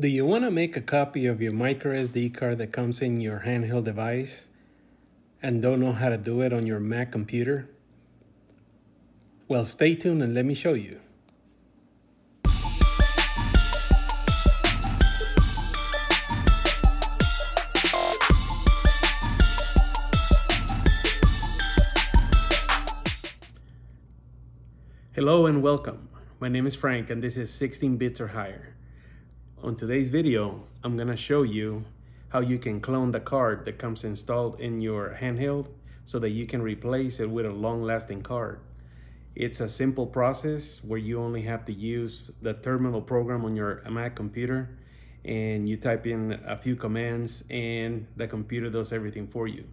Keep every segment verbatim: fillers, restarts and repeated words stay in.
Do you want to make a copy of your micro S D card that comes in your handheld device and don't know how to do it on your Mac computer? Well, stay tuned and let me show you. Hello and welcome. My name is Frank and this is sixteen bits or higher. On today's video, I'm gonna show you how you can clone the card that comes installed in your handheld so that you can replace it with a long-lasting card. It's a simple process where you only have to use the terminal program on your Mac computer and you type in a few commands and the computer does everything for you.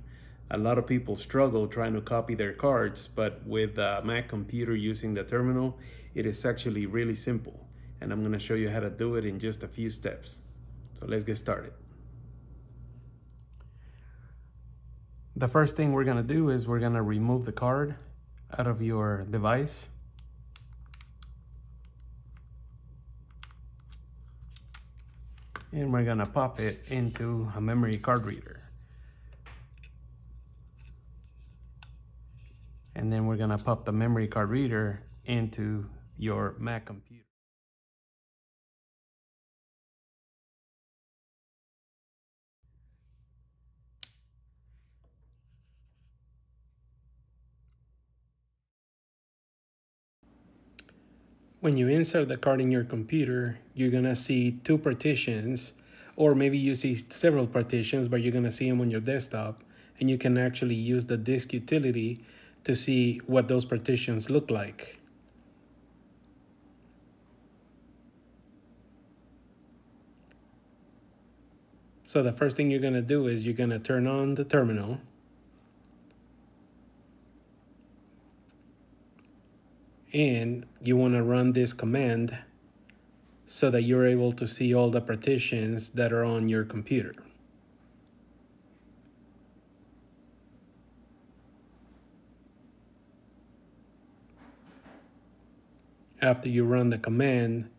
A lot of people struggle trying to copy their cards, but with a Mac computer using the terminal, it is actually really simple. And I'm gonna show you how to do it in just a few steps. So let's get started. The first thing we're gonna do is we're gonna remove the card out of your device. And we're gonna pop it into a memory card reader. And then we're gonna pop the memory card reader into your Mac computer. When you insert the card in your computer, you're gonna see two partitions, or maybe you see several partitions, but you're gonna see them on your desktop, and you can actually use the disk utility to see what those partitions look like. So the first thing you're gonna do is you're gonna turn on the terminal. And you want to run this command so that you're able to see all the partitions that are on your computer. After you run the command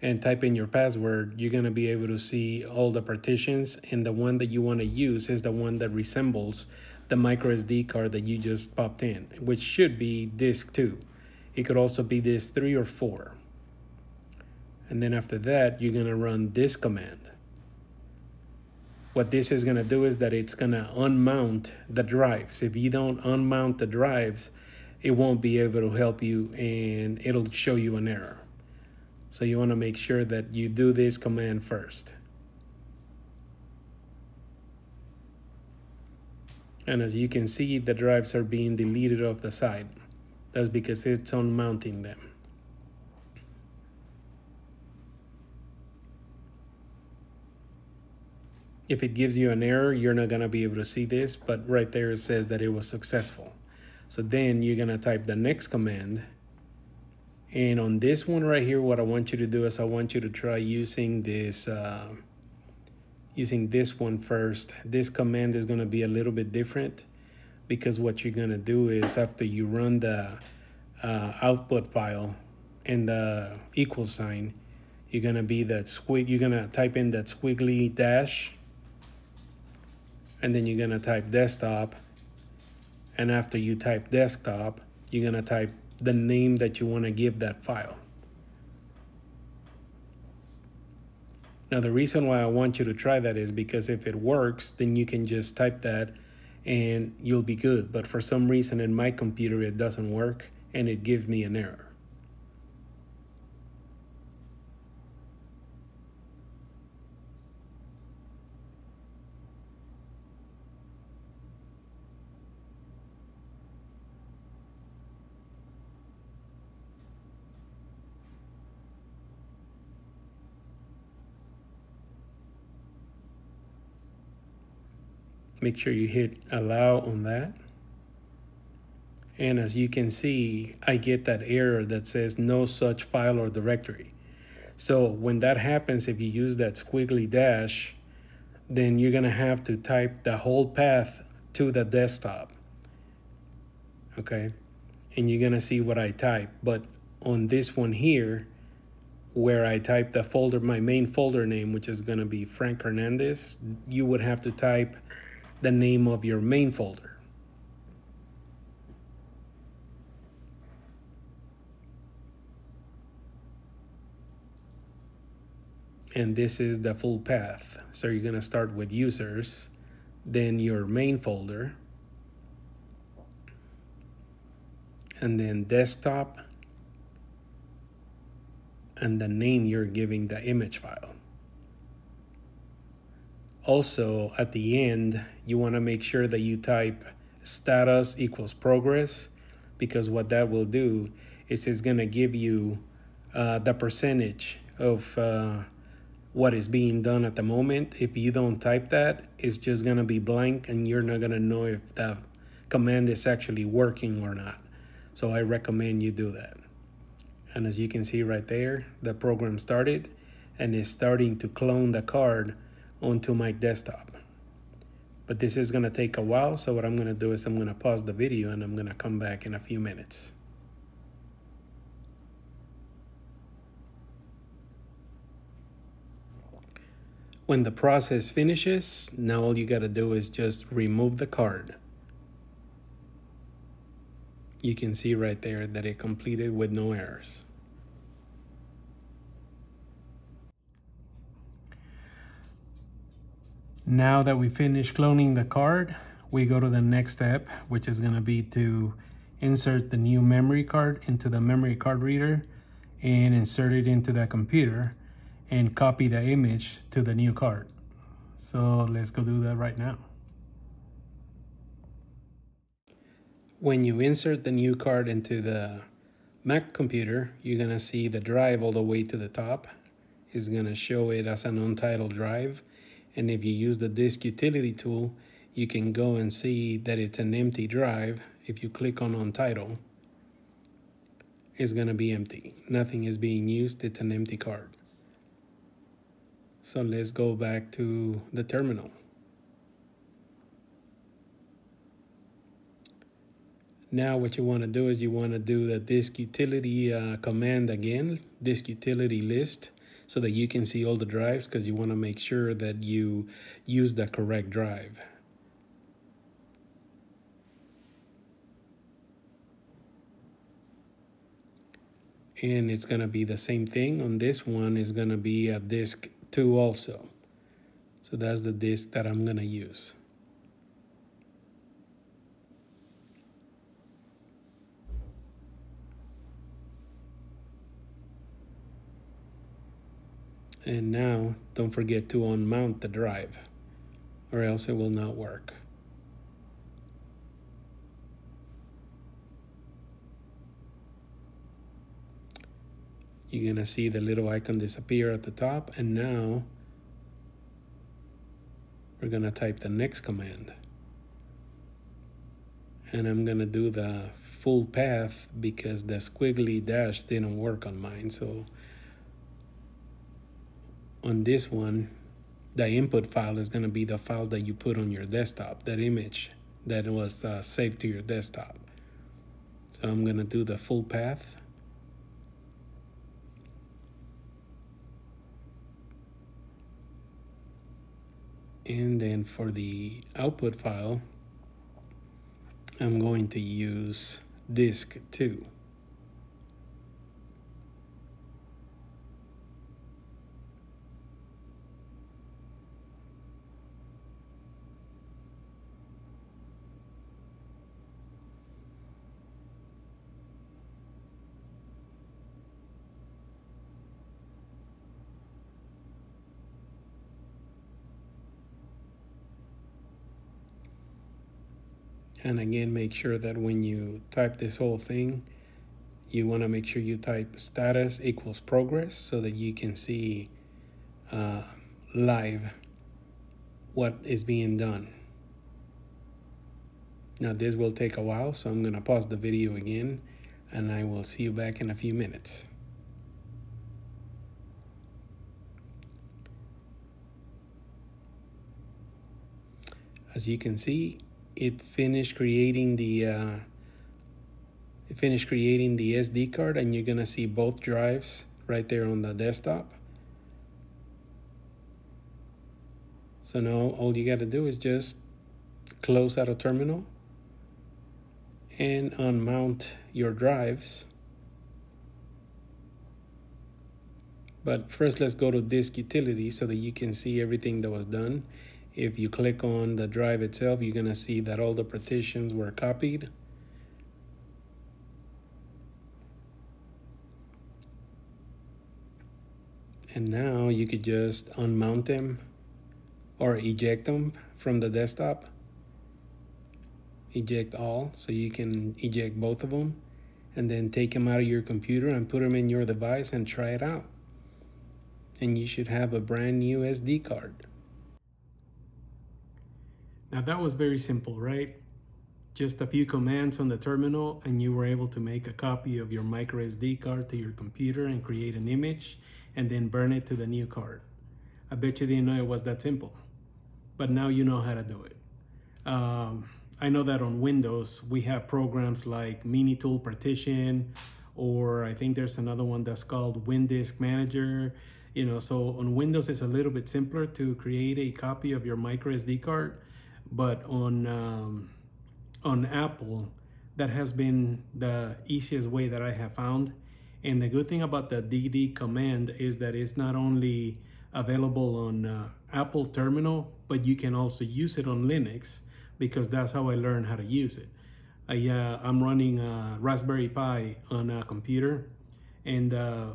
and type in your password, you're going to be able to see all the partitions, and the one that you want to use is the one that resembles the micro S D card that you just popped in, which should be disk two. It could also be disk three or four. And then after that, you're gonna run this command. What this is gonna do is that it's gonna unmount the drives. If you don't unmount the drives, it won't be able to help you and it'll show you an error. So you wanna make sure that you do this command first. And as you can see, the drives are being deleted off the side. That's because it's unmounting them. If it gives you an error, you're not gonna be able to see this, but right there it says that it was successful. So then you're gonna type the next command. And on this one right here, what I want you to do is I want you to try using this uh, using this one first. This command is gonna be a little bit different because what you're gonna do is after you run the uh, output file and the equal sign, you're gonna be that squig, you're gonna type in that squiggly dash, and then you're gonna type desktop. And after you type desktop, you're gonna type the name that you wanna give that file. Now, the reason why I want you to try that is because if it works, then you can just type that and you'll be good. But for some reason in my computer, it doesn't work and it gives me an error. Make sure you hit allow on that. And as you can see, I get that error that says no such file or directory. So when that happens, if you use that squiggly dash, then you're gonna have to type the whole path to the desktop, okay? And you're gonna see what I type. But on this one here, where I type the folder, my main folder name, which is going to be Frank Hernandez, you would have to type the name of your main folder. And this is the full path. So you're going to start with users, then your main folder, and then desktop, and the name you're giving the image file. Also, at the end, you want to make sure that you type status equals progress, because what that will do is it's going to give you uh, the percentage of uh, what is being done at the moment. If you don't type that, it's just going to be blank and you're not going to know if the command is actually working or not. So I recommend you do that. And as you can see right there, the program started and is starting to clone the card onto my desktop. But this is going to take a while. So what I'm going to do is I'm going to pause the video and I'm going to come back in a few minutes. When the process finishes, now all you got to do is just remove the card. You can see right there that it completed with no errors. Now that we finished cloning the card, we go to the next step, which is going to be to insert the new memory card into the memory card reader and insert it into the computer and copy the image to the new card. So let's go do that right now. When you insert the new card into the Mac computer, you're gonna see the drive all the way to the top. It's gonna show it as an untitled drive. And if you use the disk utility tool, you can go and see that it's an empty drive. If you click on untitled, it's gonna be empty. Nothing is being used, it's an empty card. So let's go back to the terminal. Now what you want to do is you want to do the disk utility uh, command again, disk utility list, so that you can see all the drives, because you want to make sure that you use the correct drive. And it's going to be the same thing on this one. Is going to be a disk two also. So that's the disk that I'm going to use. And now, don't forget to unmount the drive, or else it will not work. You're gonna see the little icon disappear at the top, and now we're gonna type the next command. And I'm gonna do the full path because the squiggly dash didn't work on mine, so on this one, the input file is going to be the file that you put on your desktop, that image that was uh, saved to your desktop. So I'm going to do the full path. And then for the output file, I'm going to use disk two. And again, make sure that when you type this whole thing, you want to make sure you type status equals progress so that you can see uh, live what is being done. Now this will take a while, so I'm going to pause the video again and I will see you back in a few minutes. As you can see, It finished creating the uh, it finished creating the S D card, and you're gonna see both drives right there on the desktop. So now all you got to do is just close out a terminal and unmount your drives. But first let's go to Disk Utility so that you can see everything that was done. If you click on the drive itself, you're going to see that all the partitions were copied. And now you could just unmount them or eject them from the desktop. Eject all, so you can eject both of them and then take them out of your computer and put them in your device and try it out. And you should have a brand new S D card. Now that was very simple, right? Just a few commands on the terminal and you were able to make a copy of your micro S D card to your computer and create an image and then burn it to the new card. I bet you didn't know it was that simple, but now you know how to do it. Um, I know that on Windows, we have programs like MiniTool Partition, or I think there's another one that's called WinDisk Manager. You know, so on Windows, it's a little bit simpler to create a copy of your micro S D card, but on um, on Apple, that has been the easiest way that I have found. And the good thing about the D D command is that it's not only available on uh, Apple Terminal, but you can also use it on Linux, because that's how I learned how to use it. I, uh, I'm running a Raspberry Pi on a computer, and uh,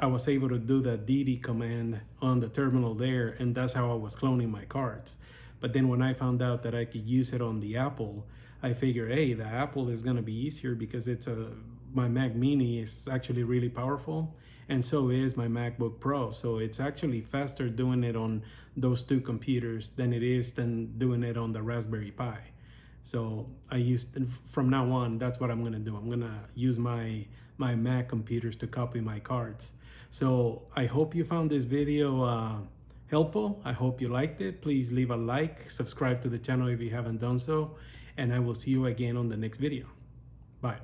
I was able to do the D D command on the terminal there, and that's how I was cloning my cards. But then when I found out that I could use it on the Apple, I figured, hey, the Apple is gonna be easier because it's a, my Mac mini is actually really powerful, and so is my MacBook Pro. So it's actually faster doing it on those two computers than it is than doing it on the Raspberry Pi. So I used, from now on, that's what I'm gonna do. I'm gonna use my, my Mac computers to copy my cards. So I hope you found this video uh, helpful. I hope you liked it. Please leave a like, subscribe to the channel if you haven't done so, and I will see you again on the next video. Bye.